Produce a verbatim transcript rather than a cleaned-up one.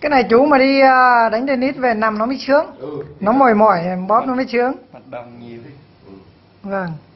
Cái này chú mà đi đánh tennis về nằm nó mới chướng. Ừ, nó mỏi mỏi bóp nó mới chướng. Mặt đồng nhiều đấy. Vâng.